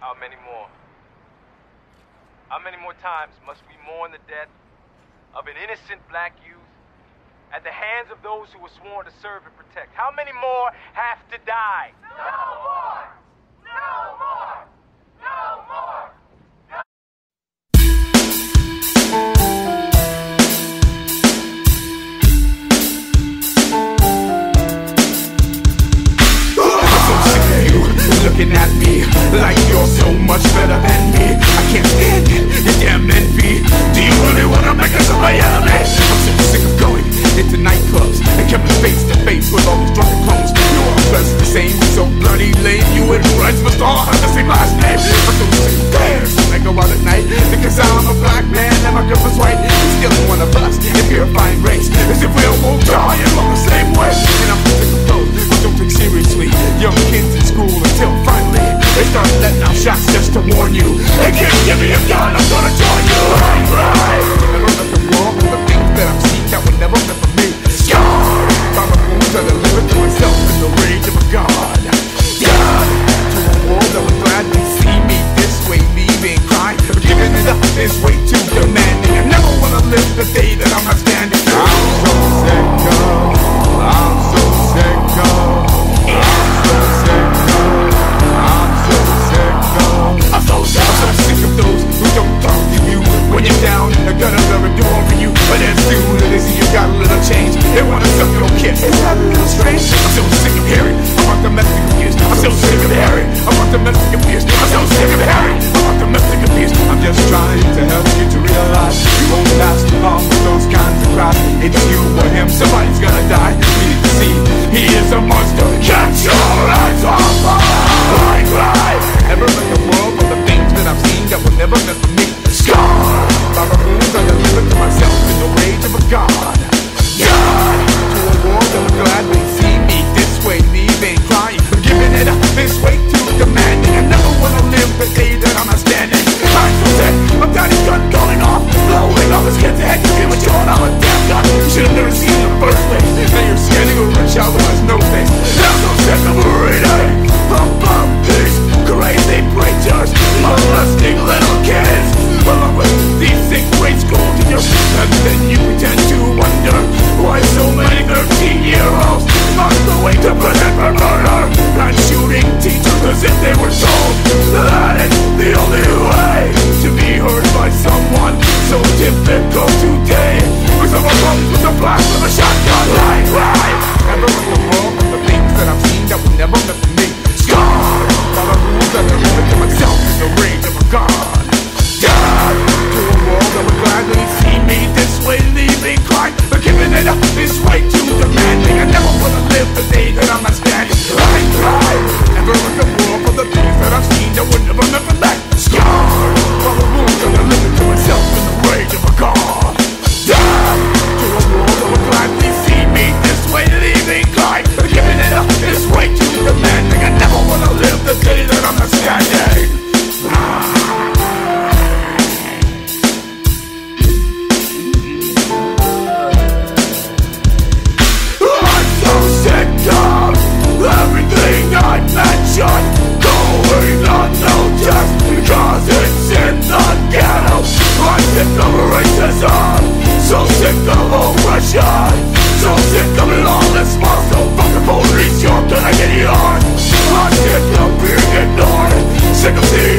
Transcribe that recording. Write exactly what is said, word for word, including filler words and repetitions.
How many more? How many more times must we mourn the death of an innocent black youth at the hands of those who were sworn to serve and protect? How many more have to die? No more! No more! No more! I'm sick of you looking at me like you're so much better than me. I can't stand it, you damn envy. Do you really want to make us my enemy? I'm so sick of going into nightclubs and kept me face to face with all these drunken clones. You are just the same, so bloody lame. You and friends must all have the same last name. I'm so sick of cares when I go out at night, because I'm a black man and my girlfriend's white. You're still one of us, a purifying race, as if we all won't die along the same way. And I'm so sick of those who don't take seriously young kids in school, until finally they start letting out shots just to warn you. They can't give me a gun, I'm gonna join you. I'm right. I don't know what's wrong with the things that I've seen that would never happen. I deliver to myself in the rage of a god. God, to a world that would gladly see me this way, leaving crying, but giving it up is way too demanding. I never wanna live the day that I'm not standing. I'm so sick of, I'm so sick of, I'm so sick of, I'm so sick of, I'm so sick of, I'm so sick of those who don't talk to you when you're down. I got another door for you, but as soon as you got a little change, they wanna suck your kiss. I'm so sick of hearing about the domestic abuse. I'm so sick of hearing about the domestic abuse. I'm so sick of hearing about the domestic abuse. I'm just trying to help you to realize you won't last long with those kinds of cries. It's you or him, somebody's gonna die. You need to see, he is a monster. Catch your eyes off my life. Never let the world or the things that I've seen that will never let me scar. By my wounds, I deliver to myself in the rage of a god. God, to a world that will gladly see way, leaving, crying, but giving it up is way too demanding. I never wanna live the day that I'm not standing. I'm so sick of daddy's gun going off, blowing off his kid's head. It was drawn out a damn gun. You should've never seen it in the first place. Now you're standing over a child who has no face. I'm so sick of reading about these crazy preachers molesting little kids, along with these sick grade school teachers. And then you pretend to wonder why so many thirteen year olds lost the way to prison for murder and shooting teachers as if they were told that it's the only way to be heard by someone. So difficult today with someone comes with a blast of a shotgun. Life, life, never with the world of the things that I've seen that will never let me scar. All the rules that I've given to myself in the rage of a god. God, to a world that would gladly see me this way, leaving crying, but giving it up is way too demanding. I never wanna live the day that I'm not standing. I cry, never look at war for the things that I've seen that would never never let scar. All the rules that I've given to myself in the rage of a god. God, to a world that would gladly see me this way, leaving crying, but giving it up is way too demanding. I never wanna live the day that I'm not standing. Sick of seeing